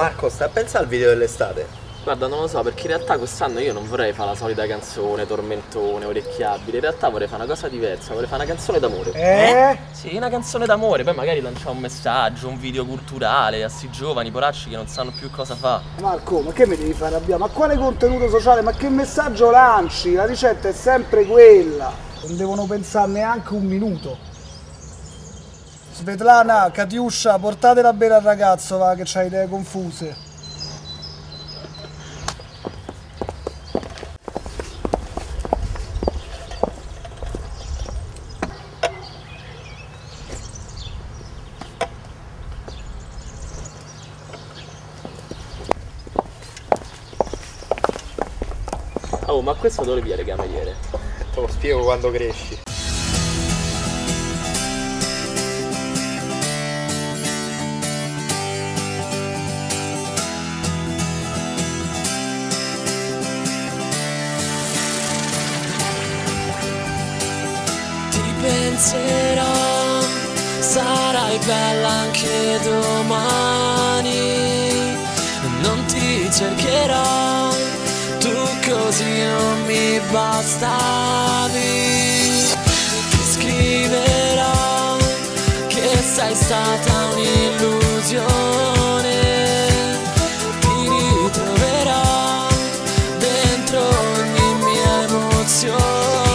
Marco, sta a pensare al video dell'estate? Guarda, non lo so, perché in realtà quest'anno io non vorrei fare la solita canzone, tormentone, orecchiabile. In realtà vorrei fare una cosa diversa, vorrei fare una canzone d'amore. Sì, una canzone d'amore, poi magari lanciamo un messaggio, un video culturale a sti giovani poracci che non sanno più cosa fare. Marco, ma che mi devi fare arrabbiare? Ma quale contenuto sociale? Ma che messaggio lanci? La ricetta è sempre quella. Non devono pensare neanche un minuto. Svetlana, Katiuscia, portatela bene al ragazzo, va, che c'ha idee confuse. Oh, ma questo dove viene, cameriere? Te lo spiego quando cresci. Penserò, sarai bella anche domani, non ti cercherò, tu così non mi bastavi. Ti scriverò che sei stata un'illusione, ti ritroverò dentro ogni mia emozione.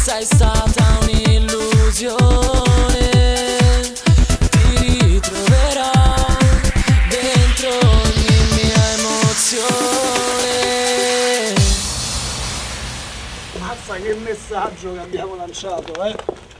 Sei stata un'illusione, ti ritroverò dentro ogni mia emozione. Mazza, che messaggio che abbiamo lanciato, eh!